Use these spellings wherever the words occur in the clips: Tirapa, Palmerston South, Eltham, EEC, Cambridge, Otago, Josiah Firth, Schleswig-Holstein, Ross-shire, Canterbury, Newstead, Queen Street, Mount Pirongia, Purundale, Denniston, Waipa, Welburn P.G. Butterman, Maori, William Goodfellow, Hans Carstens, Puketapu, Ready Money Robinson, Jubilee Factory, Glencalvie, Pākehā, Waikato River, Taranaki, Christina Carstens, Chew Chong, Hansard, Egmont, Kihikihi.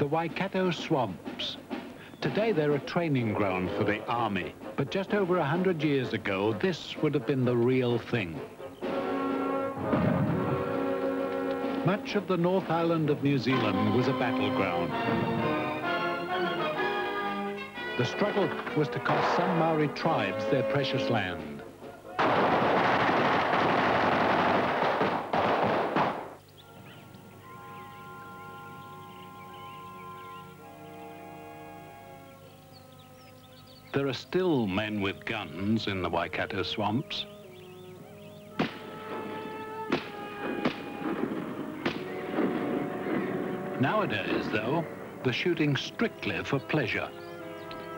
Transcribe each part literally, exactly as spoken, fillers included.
the Waikato swamps. Today they're a training ground for the army, but just over a hundred years ago, this would have been the real thing. Much of the North Island of New Zealand was a battleground. The struggle was to cost some Maori tribes their precious land. There are still men with guns in the Waikato swamps. Nowadays, though, the shooting's strictly for pleasure.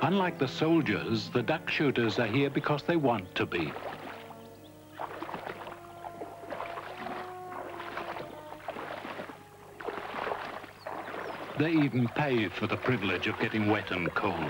Unlike the soldiers, the duck shooters are here because they want to be. They even pay for the privilege of getting wet and cold.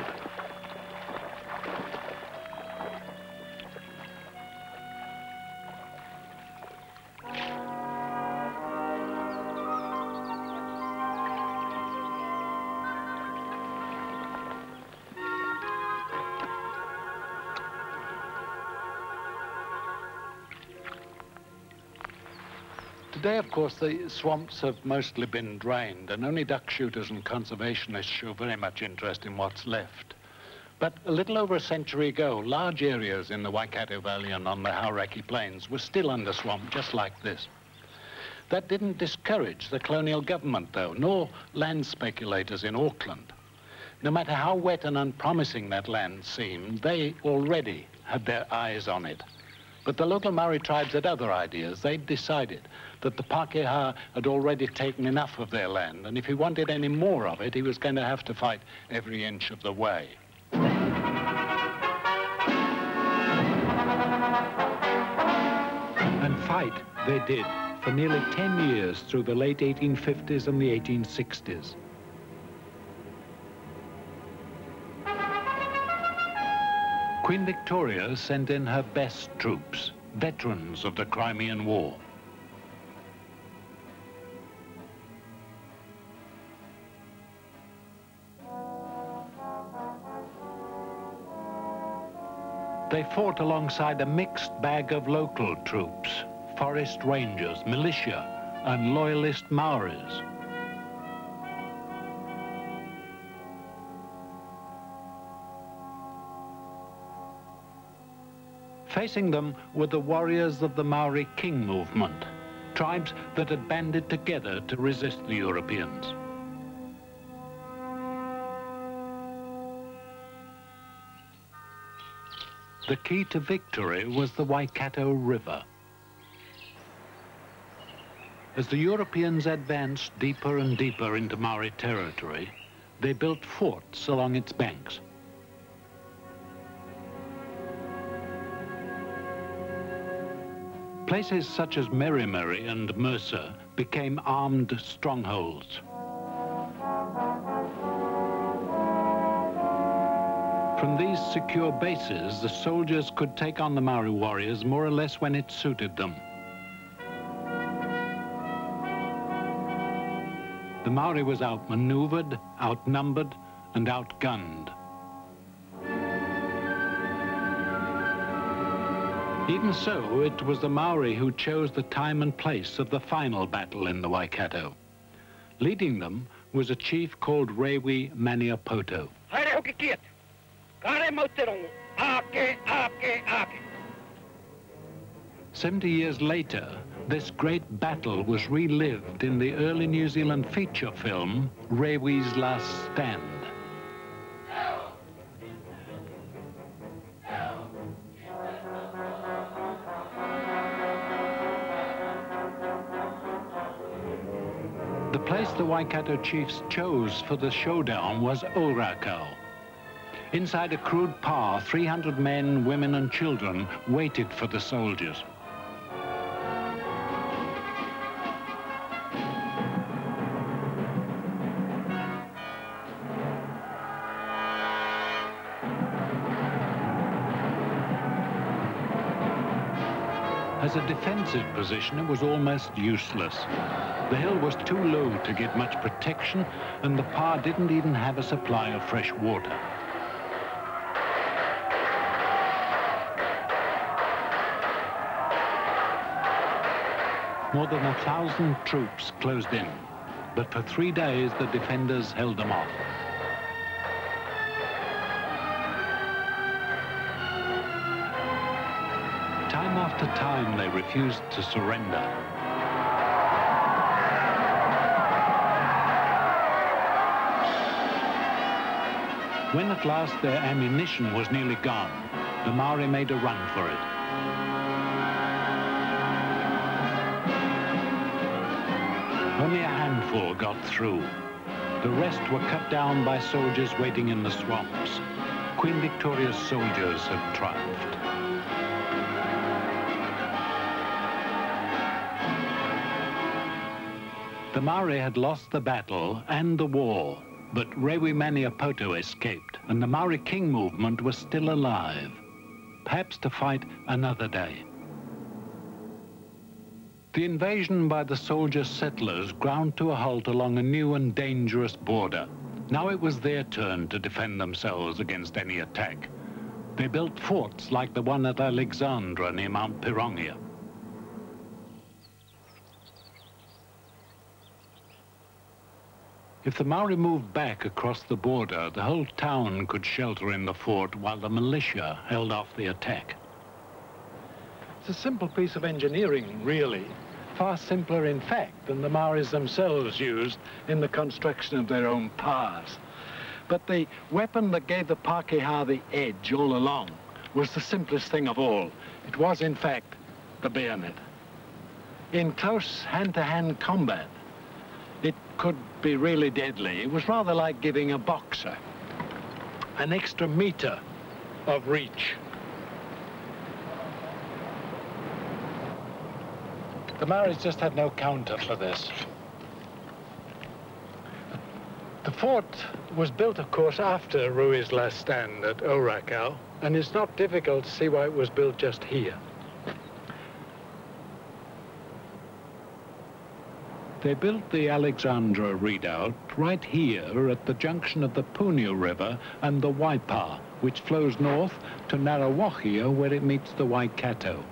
Today, of course, the swamps have mostly been drained, and only duck shooters and conservationists show very much interest in what's left. But a little over a century ago, large areas in the Waikato Valley and on the Hauraki Plains were still under swamp, just like this. That didn't discourage the colonial government, though, nor land speculators in Auckland. No matter how wet and unpromising that land seemed, they already had their eyes on it. But the local Maori tribes had other ideas. They'd decided that the Pākehā had already taken enough of their land, and if he wanted any more of it, he was going to have to fight every inch of the way. And fight they did for nearly ten years through the late eighteen fifties and the eighteen sixties. Queen Victoria sent in her best troops, veterans of the Crimean War. They fought alongside a mixed bag of local troops, forest rangers, militia, and loyalist Maoris. Facing them were the warriors of the Maori King movement, tribes that had banded together to resist the Europeans. The key to victory was the Waikato River. As the Europeans advanced deeper and deeper into Maori territory, they built forts along its banks. Places such as Merrimeri and Mercer became armed strongholds. From these secure bases, the soldiers could take on the Maori warriors more or less when it suited them. The Maori was outmaneuvered, outnumbered, and outgunned. Even so, it was the Maori who chose the time and place of the final battle in the Waikato. Leading them was a chief called Rewi Maniapoto. Seventy years later, this great battle was relived in the early New Zealand feature film, Rewi's Last Stand. The place the Waikato chiefs chose for the showdown was Orakau. Inside a crude pa, three hundred men, women and children waited for the soldiers. As a defensive position, it was almost useless. The hill was too low to get much protection, and the Pa didn't even have a supply of fresh water. More than a thousand troops closed in, but for three days the defenders held them off. Time after time they refused to surrender. When at last their ammunition was nearly gone, the Maori made a run for it. Only a handful got through. The rest were cut down by soldiers waiting in the swamps. Queen Victoria's soldiers had triumphed. The Maori had lost the battle and the war, but Rewi Maniapoto escaped, and the Maori King movement was still alive, perhaps to fight another day. The invasion by the soldier settlers ground to a halt along a new and dangerous border. Now it was their turn to defend themselves against any attack. They built forts like the one at Alexandra near Mount Pirongia. If the Maori moved back across the border, the whole town could shelter in the fort while the militia held off the attack. It's a simple piece of engineering, really. Far simpler, in fact, than the Maoris themselves used in the construction of their own pa's. But the weapon that gave the Pākehā the edge all along was the simplest thing of all. It was, in fact, the bayonet. In close hand-to-hand combat, it could be really deadly. It was rather like giving a boxer an extra meter of reach. The Maoris just had no counter for this. The fort was built, of course, after Rewi's Last Stand at Orakau, and it's not difficult to see why it was built just here. They built the Alexandra redoubt right here at the junction of the Pūniu River and the Waipa, which flows north to Narawahia, where it meets the Waikato.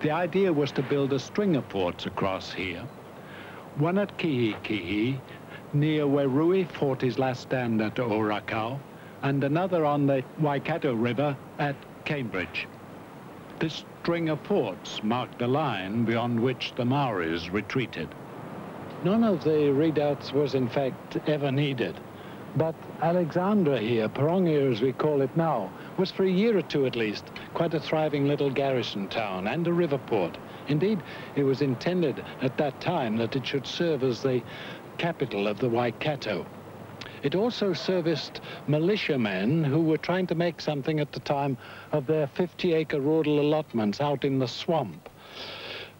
The idea was to build a string of forts across here. One at Kihikihi, near where Rewi fought his last stand at Orakau, and another on the Waikato River at Cambridge. This string of forts marked the line beyond which the Maoris retreated. None of the redoubts was, in fact, ever needed. But Alexandra here, Pirongia as we call it now, was for a year or two at least quite a thriving little garrison town and a river port. Indeed, it was intended at that time that it should serve as the capital of the Waikato. It also serviced militiamen who were trying to make something at the time of their fifty acre rural allotments out in the swamp.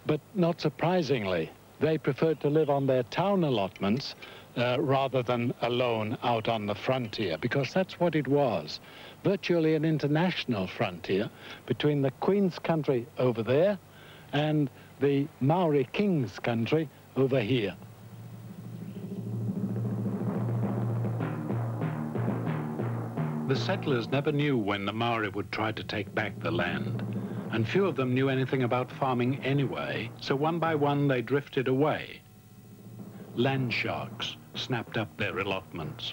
But not surprisingly, they preferred to live on their town allotments Uh, rather than alone out on the frontier, because that's what it was, virtually an international frontier between the Queen's country over there and the Maori King's country over here. The settlers never knew when the Maori would try to take back the land, and few of them knew anything about farming anyway, so one by one they drifted away. Land sharks snapped up their allotments.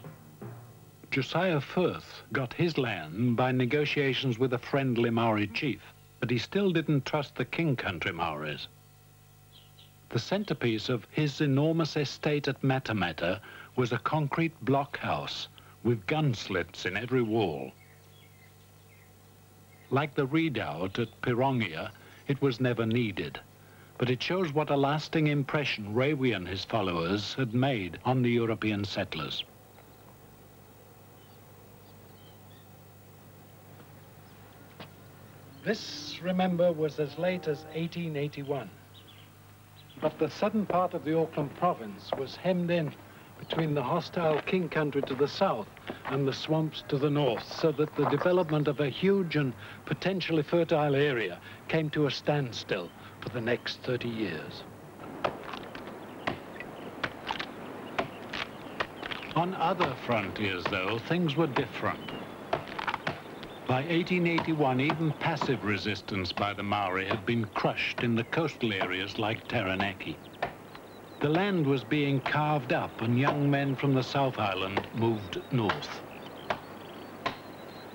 Josiah Firth got his land by negotiations with a friendly Maori chief, but he still didn't trust the King Country Maoris. The centerpiece of his enormous estate at Matamata was a concrete blockhouse with gun slits in every wall. Like the redoubt at Pirongia, it was never needed. But it shows what a lasting impression Rewi and his followers had made on the European settlers. This, remember, was as late as eighteen eighty-one. But the southern part of the Auckland province was hemmed in between the hostile King country to the south and the swamps to the north, so that the development of a huge and potentially fertile area came to a standstill for the next thirty years. On other frontiers, though, things were different. By eighteen eighty-one, even passive resistance by the Maori had been crushed in the coastal areas like Taranaki. The land was being carved up and young men from the South Island moved north.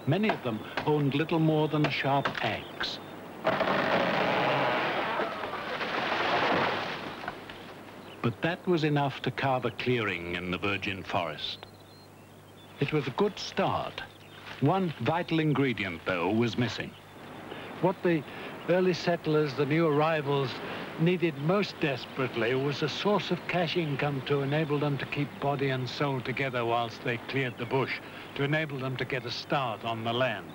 Many of them owned little more than a sharp axe. But that was enough to carve a clearing in the virgin forest. It was a good start. One vital ingredient, though, was missing. What the early settlers, the new arrivals, needed most desperately was a source of cash income to enable them to keep body and soul together whilst they cleared the bush, to enable them to get a start on the land.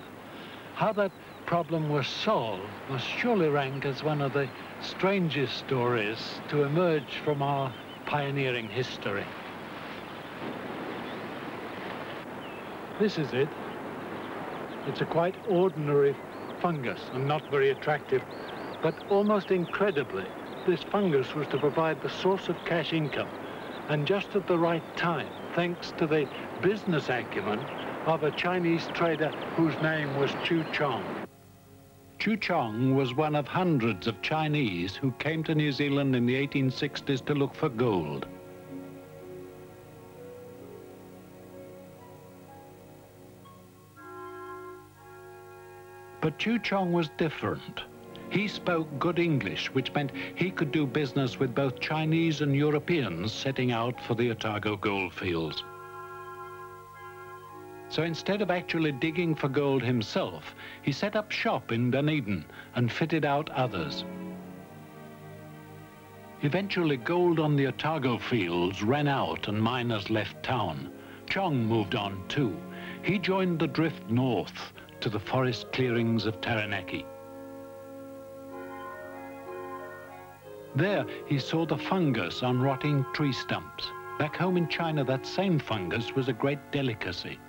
How that problem was solved must surely rank as one of the strangest stories to emerge from our pioneering history. This is it. It's a quite ordinary fungus and not very attractive, but almost incredibly, this fungus was to provide the source of cash income, and just at the right time, thanks to the business acumen of a Chinese trader whose name was Chew Chong. Chew Chong was one of hundreds of Chinese who came to New Zealand in the eighteen sixties to look for gold. But Chew Chong was different. He spoke good English, which meant he could do business with both Chinese and Europeans setting out for the Otago goldfields. So instead of actually digging for gold himself, he set up shop in Dunedin and fitted out others. Eventually, gold on the Otago fields ran out and miners left town. Chong moved on too. He joined the drift north to the forest clearings of Taranaki. There, he saw the fungus on rotting tree stumps. Back home in China, that same fungus was a great delicacy.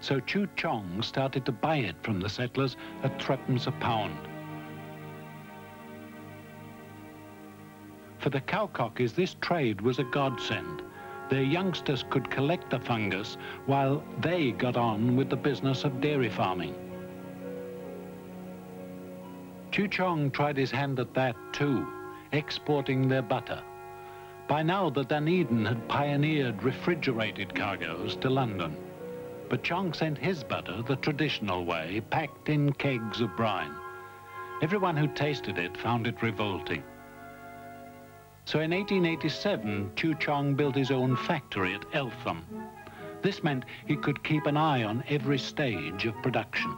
So Chew Chong started to buy it from the settlers at threepence a pound. For the cowcockies, this trade was a godsend. Their youngsters could collect the fungus while they got on with the business of dairy farming. Chew Chong tried his hand at that too, exporting their butter. By now, the Dunedin had pioneered refrigerated cargoes to London. But Chong sent his butter the traditional way, packed in kegs of brine. Everyone who tasted it found it revolting. So in eighteen eighty-seven, Chew Chong built his own factory at Eltham. This meant he could keep an eye on every stage of production.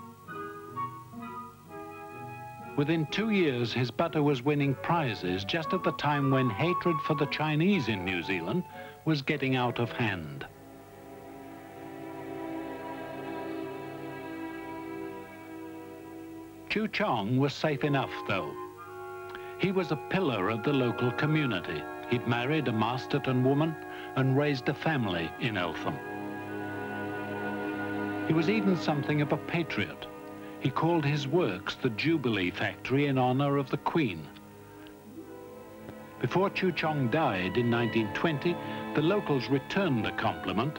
Within two years, his butter was winning prizes just at the time when hatred for the Chinese in New Zealand was getting out of hand. Chew Chong was safe enough, though. He was a pillar of the local community. He'd married a Masterton woman and raised a family in Eltham. He was even something of a patriot. He called his works the Jubilee Factory in honor of the Queen. Before Chew Chong died in nineteen twenty, the locals returned the compliment.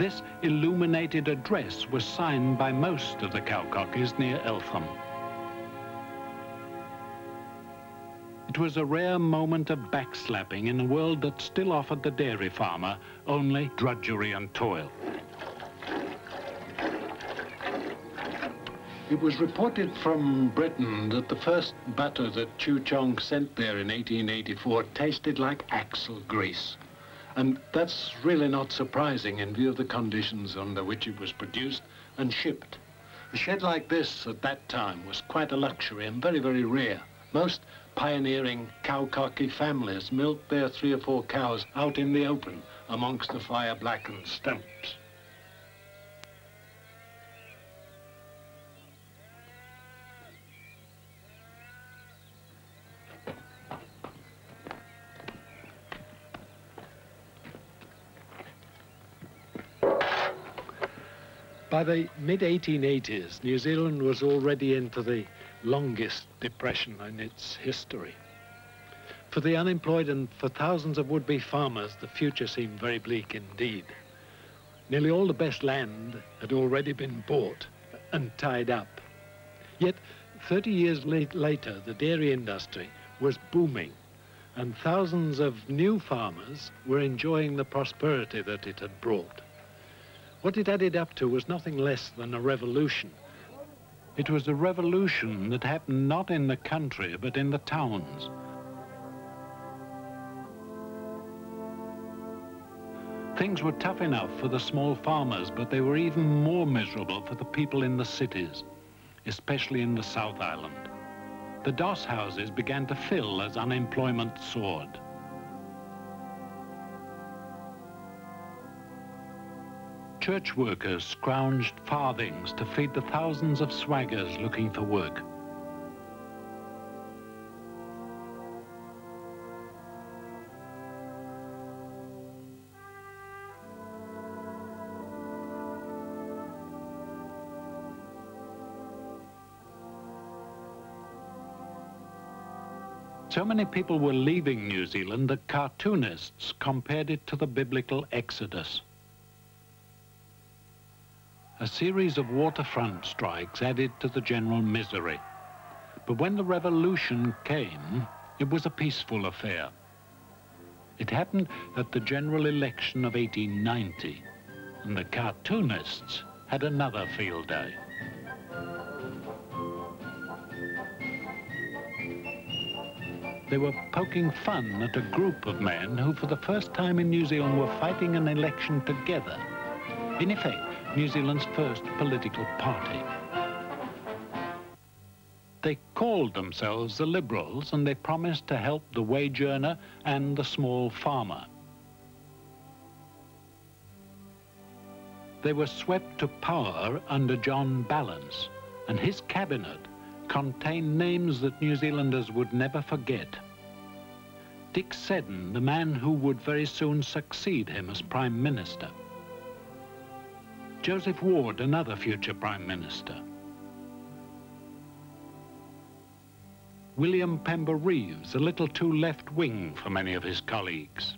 This illuminated address was signed by most of the cowcockies near Eltham. It was a rare moment of backslapping in a world that still offered the dairy farmer only drudgery and toil. It was reported from Britain that the first butter that Chew Chong sent there in eighteen eighty-four tasted like axle grease. And that's really not surprising in view of the conditions under which it was produced and shipped. A shed like this at that time was quite a luxury and very, very rare. Most pioneering cowcocky families milked their three or four cows out in the open amongst the fire-blackened stumps. By the mid eighteen eighties, New Zealand was already into the longest depression in its history. For the unemployed and for thousands of would-be farmers, the future seemed very bleak indeed. Nearly all the best land had already been bought and tied up. Yet, thirty years later, the dairy industry was booming, and thousands of new farmers were enjoying the prosperity that it had brought. What it added up to was nothing less than a revolution. It was a revolution that happened not in the country, but in the towns. Things were tough enough for the small farmers, but they were even more miserable for the people in the cities, especially in the South Island. The doss houses began to fill as unemployment soared. Church workers scrounged farthings to feed the thousands of swaggers looking for work. So many people were leaving New Zealand that cartoonists compared it to the biblical Exodus. A series of waterfront strikes added to the general misery. But when the revolution came, it was a peaceful affair. It happened at the general election of eighteen ninety, and the cartoonists had another field day. They were poking fun at a group of men who for the first time in New Zealand were fighting an election together. In effect, New Zealand's first political party. They called themselves the Liberals, and they promised to help the wage earner and the small farmer. They were swept to power under John Ballance, and his cabinet contained names that New Zealanders would never forget. Dick Seddon, the man who would very soon succeed him as Prime Minister. Joseph Ward, another future Prime Minister. William Pember Reeves, a little too left-wing for many of his colleagues.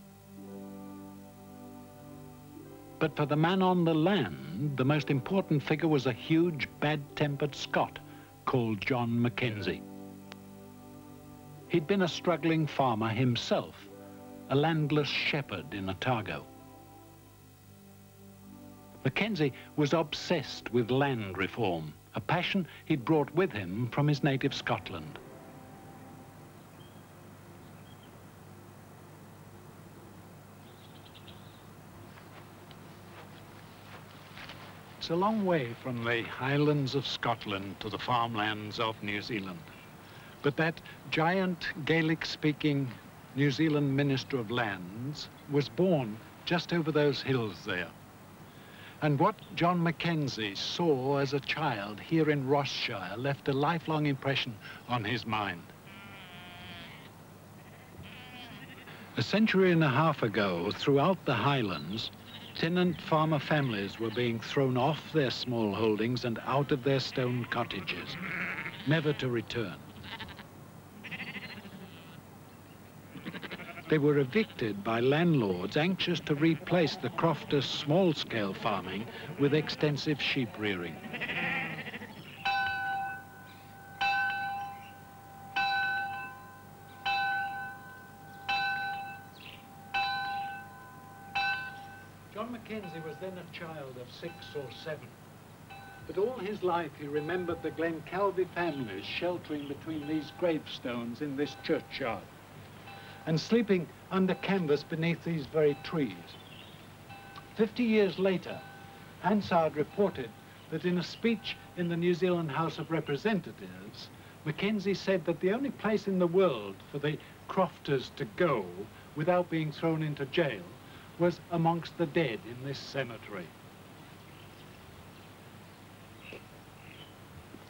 But for the man on the land, the most important figure was a huge, bad-tempered Scot called John Mackenzie. He'd been a struggling farmer himself, a landless shepherd in Otago. Mackenzie was obsessed with land reform, a passion he'd brought with him from his native Scotland. It's a long way from the highlands of Scotland to the farmlands of New Zealand. But that giant Gaelic-speaking New Zealand Minister of Lands was born just over those hills there. And what John Mackenzie saw as a child here in Ross-shire left a lifelong impression on his mind. A century and a half ago, throughout the highlands, tenant farmer families were being thrown off their small holdings and out of their stone cottages, never to return. They were evicted by landlords anxious to replace the crofters' small-scale farming with extensive sheep rearing. Mackenzie was then a child of six or seven, but all his life he remembered the Glencalvie families sheltering between these gravestones in this churchyard and sleeping under canvas beneath these very trees. Fifty years later, Hansard reported that in a speech in the New Zealand House of Representatives, Mackenzie said that the only place in the world for the crofters to go without being thrown into jail was amongst the dead in this cemetery.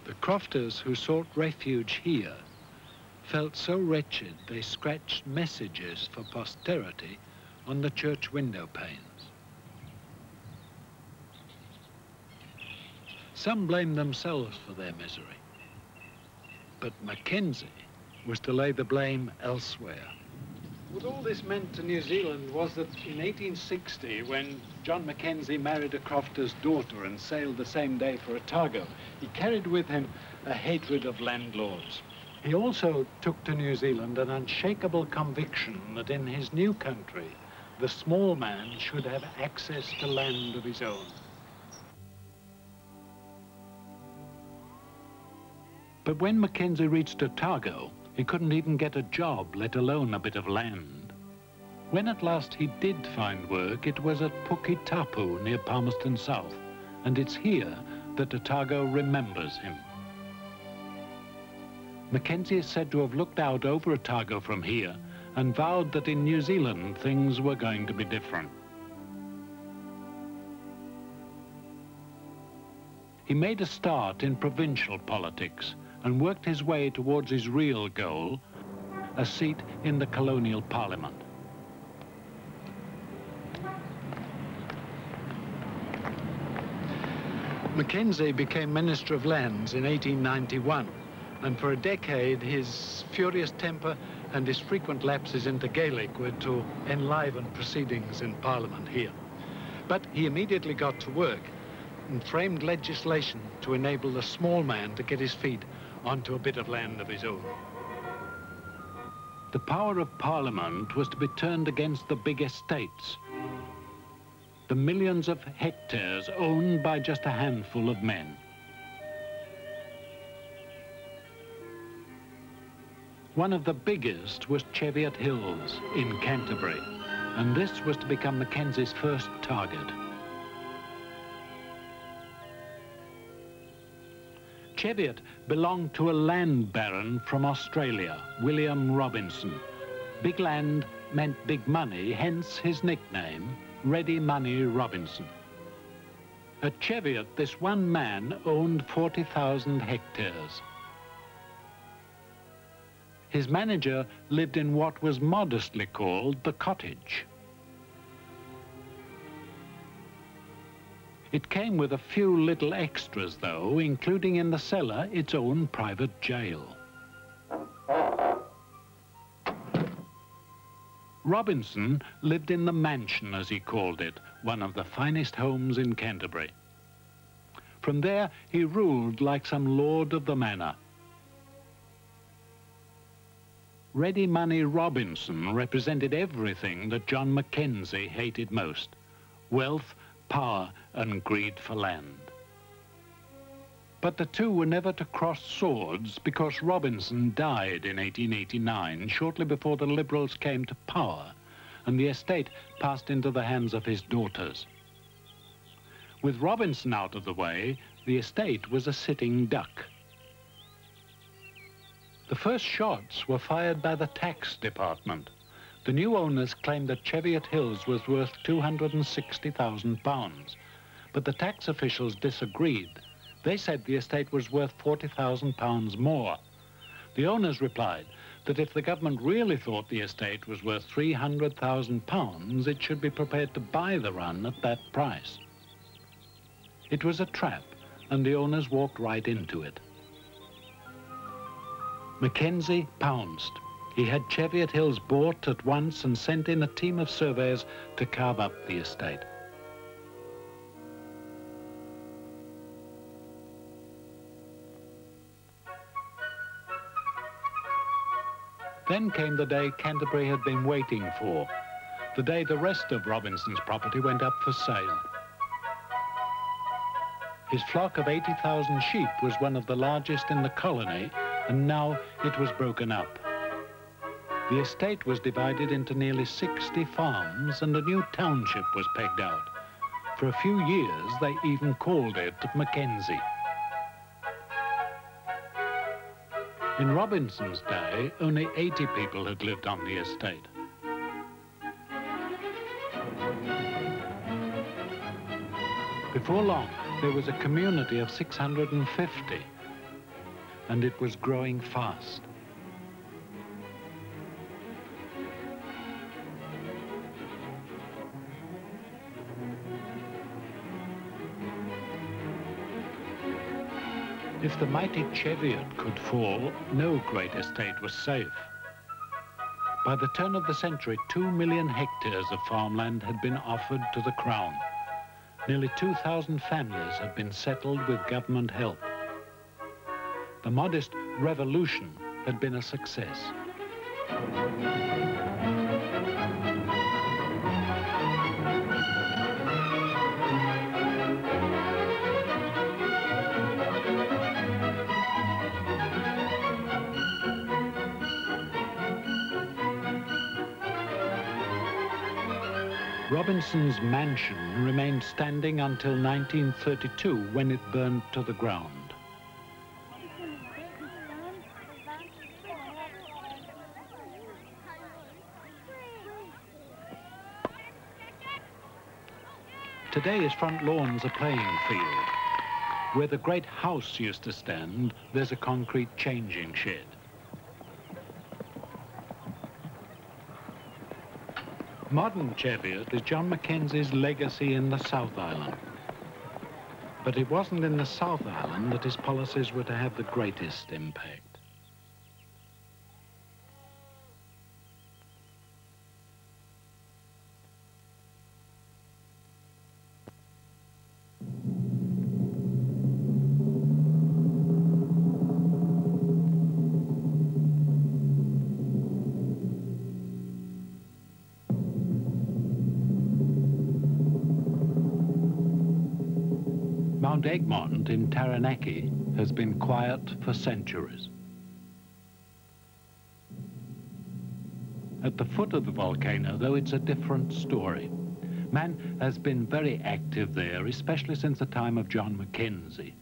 The crofters who sought refuge here felt so wretched they scratched messages for posterity on the church window panes. Some blamed themselves for their misery. But Mackenzie was to lay the blame elsewhere. What all this meant to New Zealand was that in eighteen sixty, when John Mackenzie married a crofter's daughter and sailed the same day for Otago, he carried with him a hatred of landlords. He also took to New Zealand an unshakable conviction that in his new country, the small man should have access to land of his own. But when Mackenzie reached Otago, he couldn't even get a job, let alone a bit of land. When at last he did find work, it was at Puketapu near Palmerston South, and it's here that Otago remembers him. Mackenzie is said to have looked out over Otago from here and vowed that in New Zealand things were going to be different. He made a start in provincial politics and worked his way towards his real goal, a seat in the colonial parliament. Mackenzie became Minister of Lands in eighteen ninety-one, and for a decade his furious temper and his frequent lapses into Gaelic were to enliven proceedings in Parliament here. But he immediately got to work and framed legislation to enable the small man to get his feet onto a bit of land of his own. The power of Parliament was to be turned against the big estates, the millions of hectares owned by just a handful of men. One of the biggest was Cheviot Hills in Canterbury, and this was to become Mackenzie's first target. Cheviot belonged to a land baron from Australia, William Robinson. Big land meant big money, hence his nickname, Ready Money Robinson. At Cheviot, this one man owned forty thousand hectares. His manager lived in what was modestly called the cottage. It came with a few little extras, though, including in the cellar its own private jail. Robinson lived in the mansion, as he called it, one of the finest homes in Canterbury. From there, he ruled like some lord of the manor. Ready Money Robinson represented everything that John Mackenzie hated most: wealth, power and greed for land. But the two were never to cross swords, because Robinson died in eighteen eighty-nine, shortly before the Liberals came to power, and the estate passed into the hands of his daughters. With Robinson out of the way, the estate was a sitting duck. The first shots were fired by the tax department. The new owners claimed that Cheviot Hills was worth two hundred and sixty thousand pounds, but the tax officials disagreed. They said the estate was worth forty thousand pounds more. The owners replied that if the government really thought the estate was worth three hundred thousand pounds, it should be prepared to buy the run at that price. It was a trap, and the owners walked right into it. Mackenzie pounced. He had Cheviot Hills bought at once and sent in a team of surveyors to carve up the estate. Then came the day Canterbury had been waiting for, the day the rest of Robinson's property went up for sale. His flock of eighty thousand sheep was one of the largest in the colony, and now it was broken up. The estate was divided into nearly sixty farms, and a new township was pegged out. For a few years, they even called it Mackenzie. In Robinson's day, only eighty people had lived on the estate. Before long, there was a community of six hundred and fifty, and it was growing fast. If the mighty Cheviot could fall, no great estate was safe. By the turn of the century, two million hectares of farmland had been offered to the Crown. Nearly two thousand families had been settled with government help. The modest revolution had been a success. Robinson's mansion remained standing until nineteen thirty-two, when it burned to the ground. Today, his front lawn's a playing field. Where the great house used to stand, there's a concrete changing shed. Modern Cheviot is John Mackenzie's legacy in the South Island. But it wasn't in the South Island that his policies were to have the greatest impact. Egmont in Taranaki has been quiet for centuries. At the foot of the volcano, though, it's a different story. Man has been very active there, especially since the time of John Mackenzie.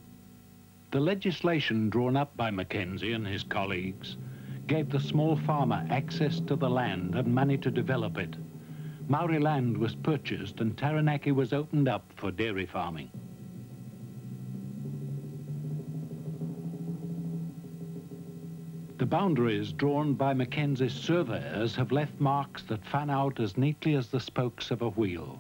The legislation drawn up by Mackenzie and his colleagues gave the small farmer access to the land and money to develop it. Maori land was purchased and Taranaki was opened up for dairy farming. The boundaries drawn by Mackenzie's surveyors have left marks that fan out as neatly as the spokes of a wheel.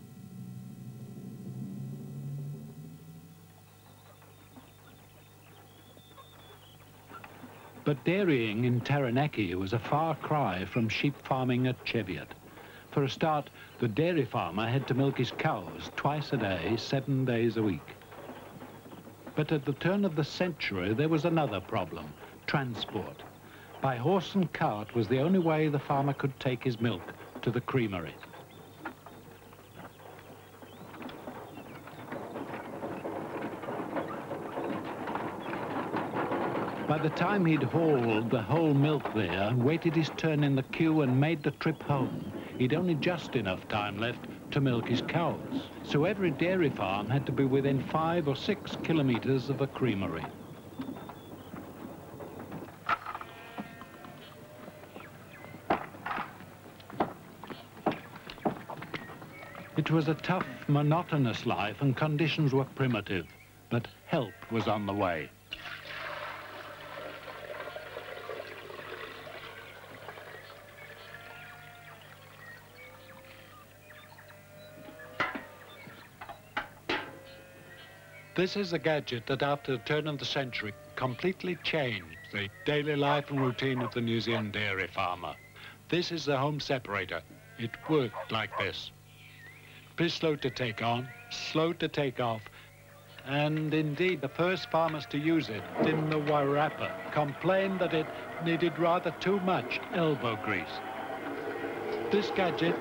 But dairying in Taranaki was a far cry from sheep farming at Cheviot. For a start, the dairy farmer had to milk his cows twice a day, seven days a week. But at the turn of the century, there was another problem: transport. By horse and cart was the only way the farmer could take his milk to the creamery. By the time he'd hauled the whole milk there, waited his turn in the queue and made the trip home, he'd only just enough time left to milk his cows. So every dairy farm had to be within five or six kilometers of a creamery. It was a tough, monotonous life and conditions were primitive, but help was on the way. This is a gadget that, after the turn of the century, completely changed the daily life and routine of the New Zealand dairy farmer. This is the home separator. It worked like this. Pretty slow to take on, slow to take off, and indeed the first farmers to use it in the Wairapa complained that it needed rather too much elbow grease. This gadget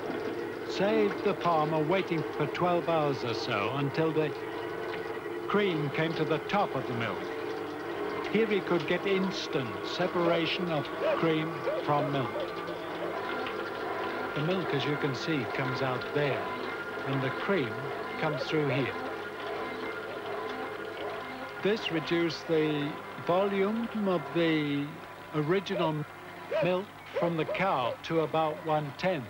saved the farmer waiting for twelve hours or so until the cream came to the top of the milk. Here he could get instant separation of cream from milk. The milk, as you can see, comes out there, and the cream comes through here. This reduced the volume of the original milk from the cow to about one-tenth.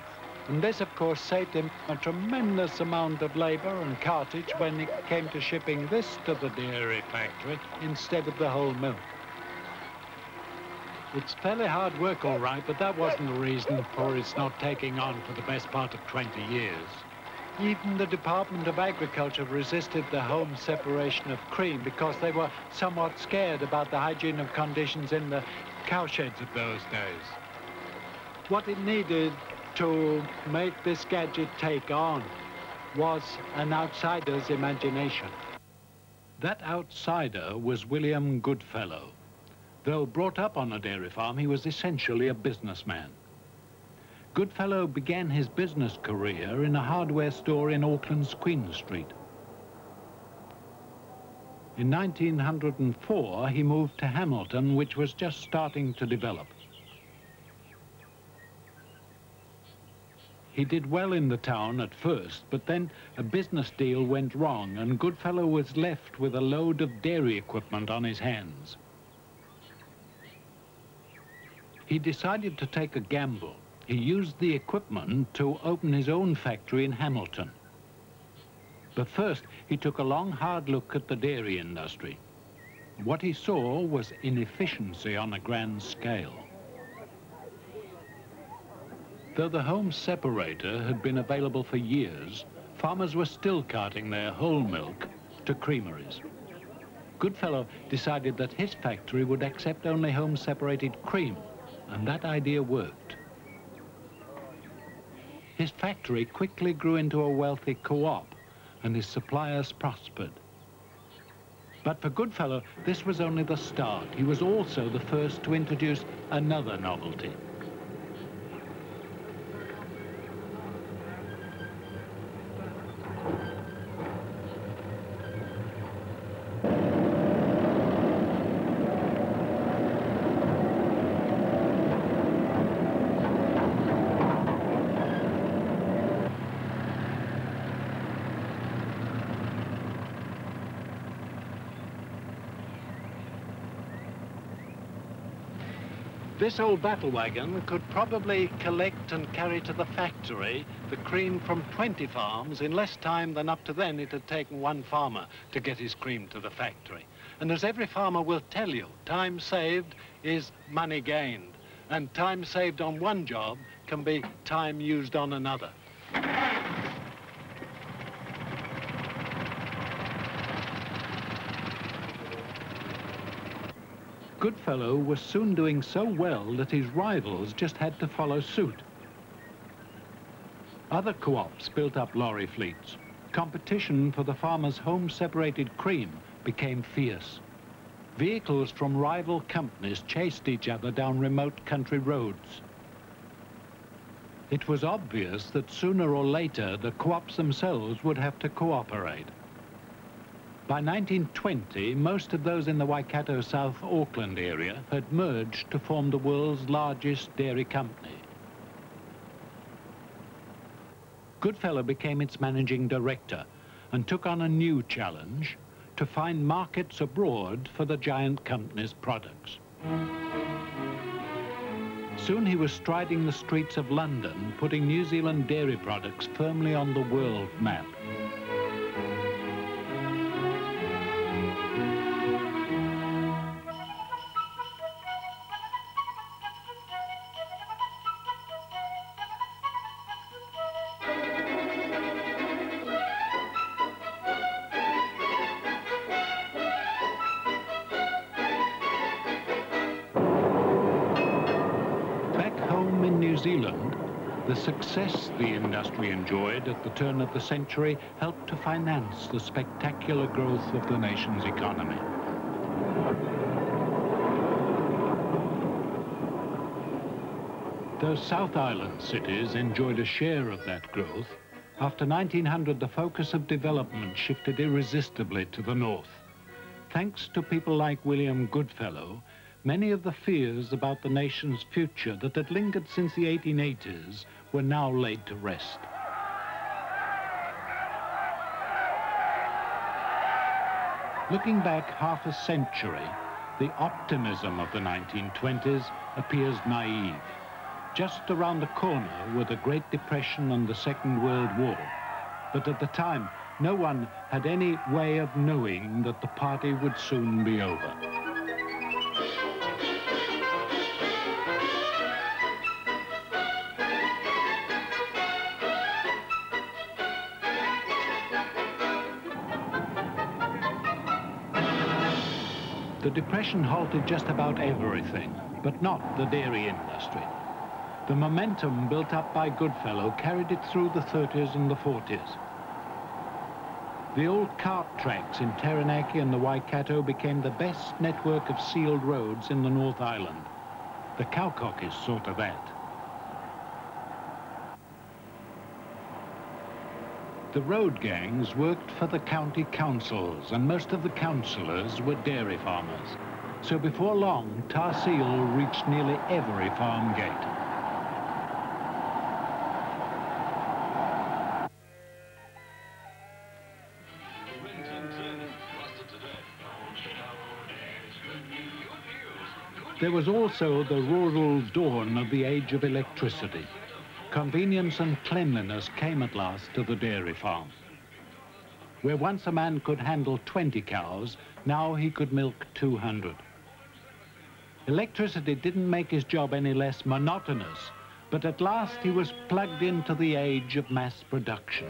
And this, of course, saved him a tremendous amount of labor and cartage when it came to shipping this to the dairy factory instead of the whole milk. It's fairly hard work, all right, but that wasn't the reason for its not taking on for the best part of twenty years. Even the Department of Agriculture resisted the home separation of cream because they were somewhat scared about the hygiene of conditions in the cowsheds of those days. What it needed to make this gadget take on was an outsider's imagination. That outsider was William Goodfellow. Though brought up on a dairy farm, he was essentially a businessman. Goodfellow began his business career in a hardware store in Auckland's Queen Street. In nineteen oh four, he moved to Hamilton, which was just starting to develop. He did well in the town at first, but then a business deal went wrong and Goodfellow was left with a load of dairy equipment on his hands. He decided to take a gamble. He used the equipment to open his own factory in Hamilton. But first, he took a long, hard look at the dairy industry. What he saw was inefficiency on a grand scale. Though the home separator had been available for years, farmers were still carting their whole milk to creameries. Goodfellow decided that his factory would accept only home separated cream, and that idea worked. His factory quickly grew into a wealthy co-op and his suppliers prospered. But for Goodfellow, this was only the start. He was also the first to introduce another novelty. This old battle wagon could probably collect and carry to the factory the cream from twenty farms in less time than up to then it had taken one farmer to get his cream to the factory. And as every farmer will tell you, time saved is money gained. And time saved on one job can be time used on another. Goodfellow was soon doing so well that his rivals just had to follow suit. Other co-ops built up lorry fleets. Competition for the farmers' home-separated cream became fierce. Vehicles from rival companies chased each other down remote country roads. It was obvious that sooner or later the co-ops themselves would have to cooperate. By nineteen twenty, most of those in the Waikato South Auckland area had merged to form the world's largest dairy company. Goodfellow became its managing director and took on a new challenge to find markets abroad for the giant company's products. Soon he was striding the streets of London, putting New Zealand dairy products firmly on the world map. Success the industry enjoyed at the turn of the century helped to finance the spectacular growth of the nation's economy. Though South Island cities enjoyed a share of that growth, after nineteen hundred the focus of development shifted irresistibly to the north. Thanks to people like William Goodfellow, many of the fears about the nation's future that had lingered since the eighteen eighties were now laid to rest. Looking back half a century, the optimism of the nineteen twenties appears naive. Just around the corner were the Great Depression and the Second World War. But at the time, no one had any way of knowing that the party would soon be over. The depression halted just about everything, but not the dairy industry. The momentum built up by Goodfellow carried it through the thirties and the forties. The old cart tracks in Taranaki and the Waikato became the best network of sealed roads in the North Island. The cowcock is sort of that. The road gangs worked for the county councils, and most of the councillors were dairy farmers. So before long, tar seal reached nearly every farm gate. There was also the rural dawn of the age of electricity. Convenience and cleanliness came at last to the dairy farm. Where once a man could handle twenty cows, now he could milk two hundred. Electricity didn't make his job any less monotonous, but at last he was plugged into the age of mass production.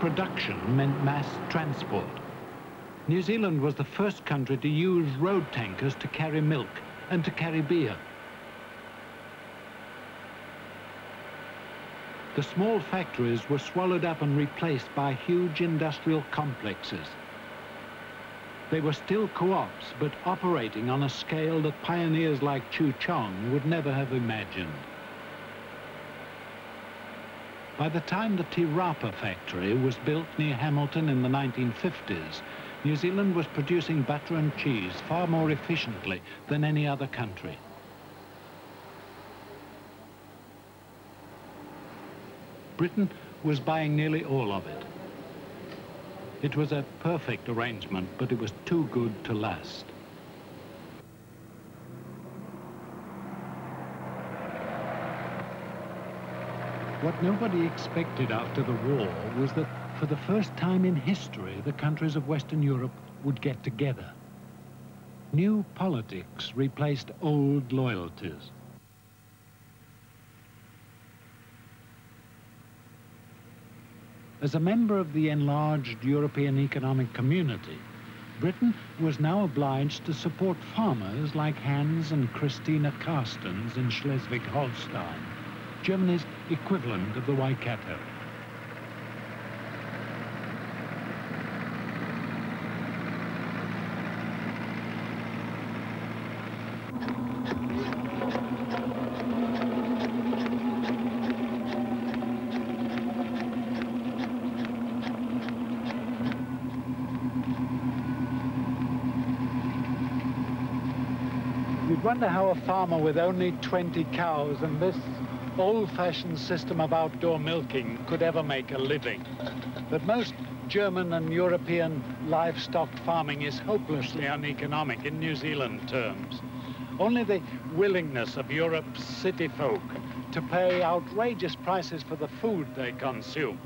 Production meant mass transport. New Zealand was the first country to use road tankers to carry milk and to carry beer. The small factories were swallowed up and replaced by huge industrial complexes. They were still co-ops, but operating on a scale that pioneers like Chew Chong would never have imagined. By the time the Tirapa factory was built near Hamilton in the nineteen fifties, New Zealand was producing butter and cheese far more efficiently than any other country. Britain was buying nearly all of it. It was a perfect arrangement, but it was too good to last. What nobody expected after the war was that, for the first time in history, the countries of Western Europe would get together. New politics replaced old loyalties. As a member of the enlarged European Economic Community, Britain was now obliged to support farmers like Hans and Christina Carstens in Schleswig-Holstein, Germany's equivalent of the Waikato. You'd wonder how a farmer with only twenty cows and this old-fashioned system of outdoor milking could ever make a living. But most German and European livestock farming is hopelessly uneconomic in New Zealand terms. Only the willingness of Europe's city folk to pay outrageous prices for the food they consume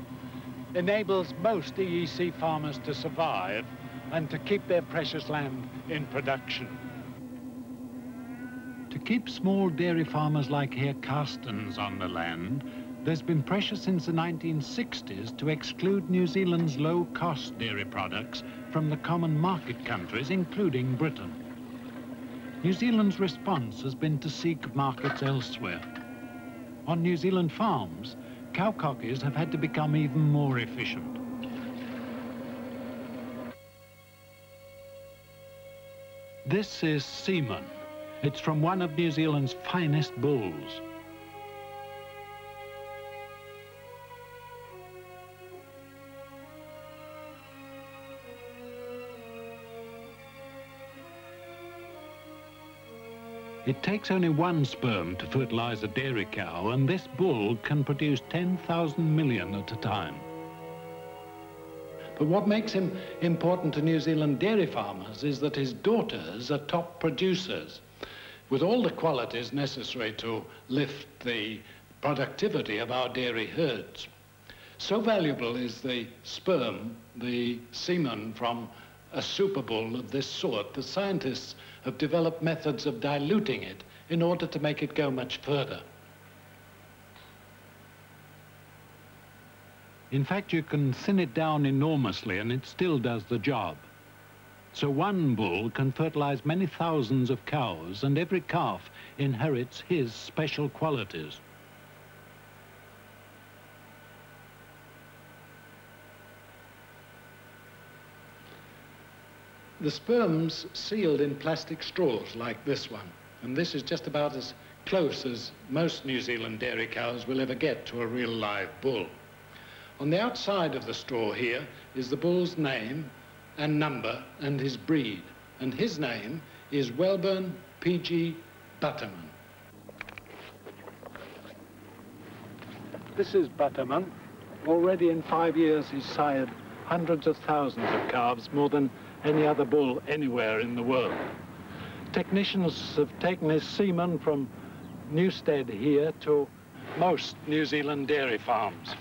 enables most E E C farmers to survive and to keep their precious land in production. To keep small dairy farmers like Herr Carstens on the land, there's been pressure since the nineteen sixties to exclude New Zealand's low-cost dairy products from the common market countries, including Britain. New Zealand's response has been to seek markets elsewhere. On New Zealand farms, cow cockies have had to become even more efficient. This is semen. It's from one of New Zealand's finest bulls. It takes only one sperm to fertilize a dairy cow, and this bull can produce ten thousand million at a time. But what makes him important to New Zealand dairy farmers is that his daughters are top producers, with all the qualities necessary to lift the productivity of our dairy herds. So valuable is the sperm, the semen from a super bull of this sort, the scientists have developed methods of diluting it in order to make it go much further. In fact, you can thin it down enormously and it still does the job. So one bull can fertilize many thousands of cows, and every calf inherits his special qualities. The sperm's sealed in plastic straws like this one, and this is just about as close as most New Zealand dairy cows will ever get to a real live bull. On the outside of the straw here is the bull's name and number and his breed, and his name is Welburn P G Butterman. This is Butterman. Already in five years he's sired hundreds of thousands of calves, more than any other bull anywhere in the world. Technicians have taken his semen from Newstead here to most New Zealand dairy farms.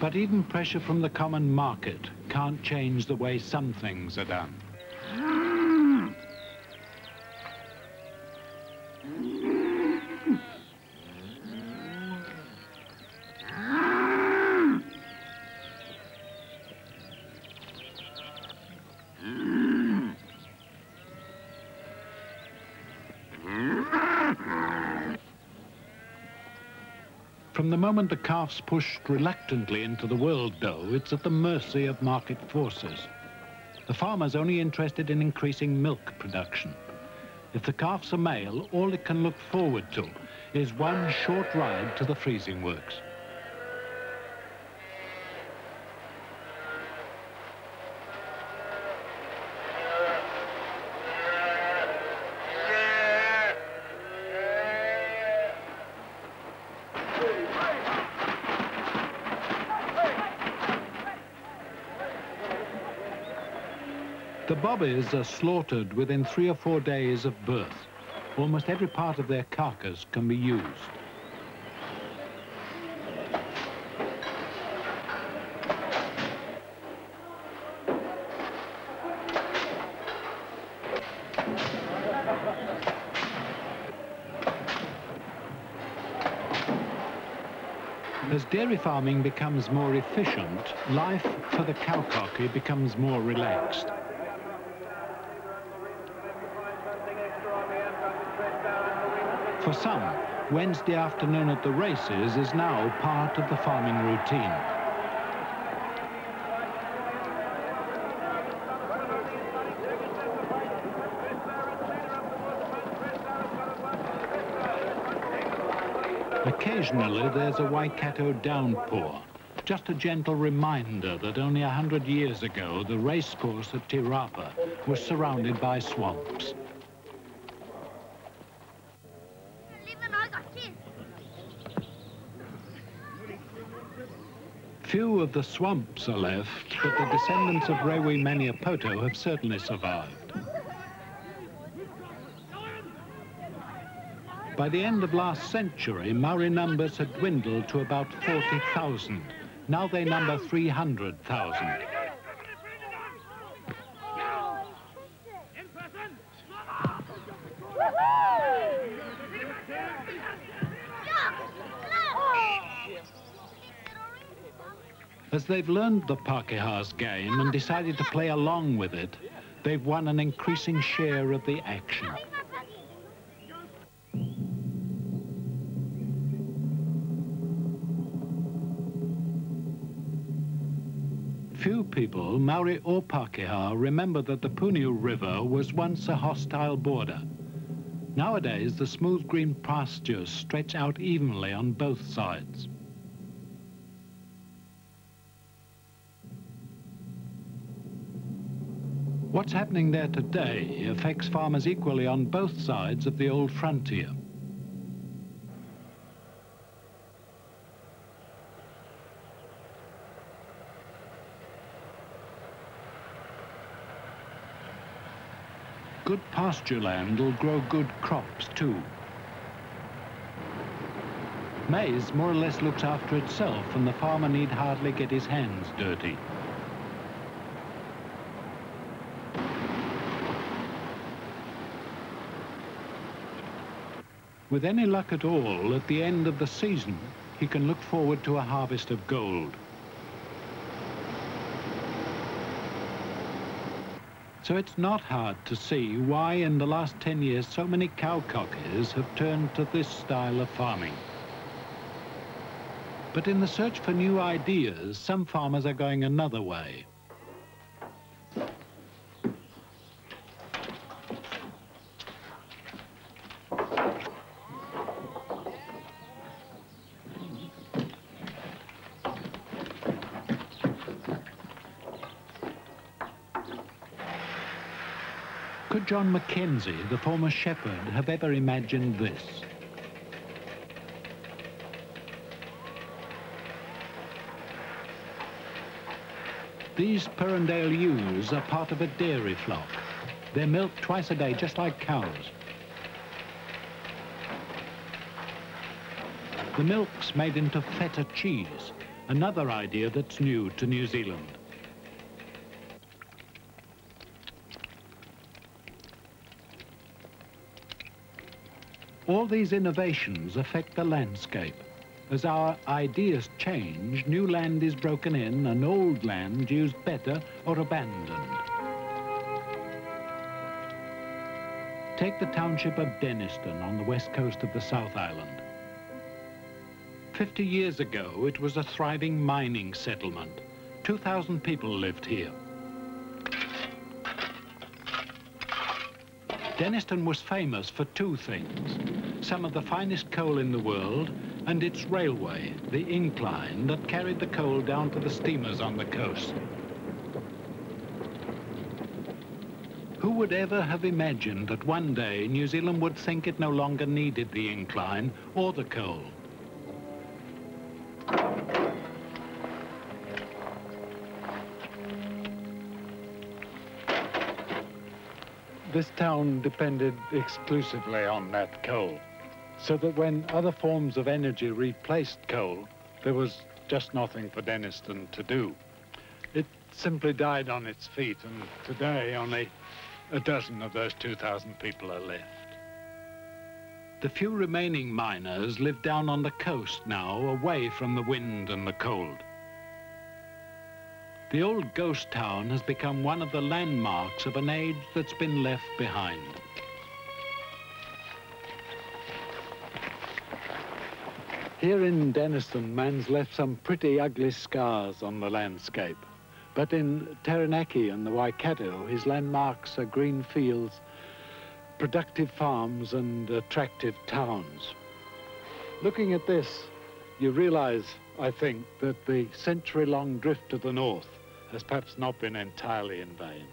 But even pressure from the common market can't change the way some things are done. From the moment the calf's pushed reluctantly into the world, though, it's at the mercy of market forces. The farmer's only interested in increasing milk production. If the calf's a male, all it can look forward to is one short ride to the freezing works. Bobbies are slaughtered within three or four days of birth. Almost every part of their carcass can be used. As dairy farming becomes more efficient, life for the cowcocky becomes more relaxed. For some, Wednesday afternoon at the races is now part of the farming routine. Occasionally there's a Waikato downpour, just a gentle reminder that only a hundred years ago the racecourse at Tirapa was surrounded by swamps. Few of the swamps are left, but the descendants of Rewi Maniapoto have certainly survived. By the end of last century, Maori numbers had dwindled to about forty thousand. Now they number three hundred thousand. As they've learned the Pākehās game and decided to play along with it, they've won an increasing share of the action. Few people, Maori or Pākehā, remember that the Pūniu River was once a hostile border. Nowadays, the smooth green pastures stretch out evenly on both sides. What's happening there today affects farmers equally on both sides of the old frontier. Good pasture land will grow good crops too. Maize more or less looks after itself, and the farmer need hardly get his hands dirty. With any luck at all, at the end of the season, he can look forward to a harvest of gold. So it's not hard to see why in the last ten years so many cowcockers have turned to this style of farming. But in the search for new ideas, some farmers are going another way. Could John Mackenzie, the former shepherd, have ever imagined this? These Purundale ewes are part of a dairy flock. They're milked twice a day, just like cows. The milk's made into feta cheese, another idea that's new to New Zealand. All these innovations affect the landscape. As our ideas change, new land is broken in and old land used better or abandoned. Take the township of Denniston on the west coast of the South Island. Fifty years ago, it was a thriving mining settlement. two thousand people lived here. Denniston was famous for two things: some of the finest coal in the world and its railway, the incline that carried the coal down to the steamers on the coast. Who would ever have imagined that one day New Zealand would think it no longer needed the incline or the coal? This town depended exclusively on that coal, so that when other forms of energy replaced coal, there was just nothing for Denniston to do. It simply died on its feet, and today only a dozen of those two thousand people are left. The few remaining miners live down on the coast now, away from the wind and the cold. The old ghost town has become one of the landmarks of an age that's been left behind. Here in Denniston, man's left some pretty ugly scars on the landscape. But in Taranaki and the Waikato, his landmarks are green fields, productive farms and attractive towns. Looking at this, you realize, I think, that the century-long drift to the north has perhaps not been entirely in vain.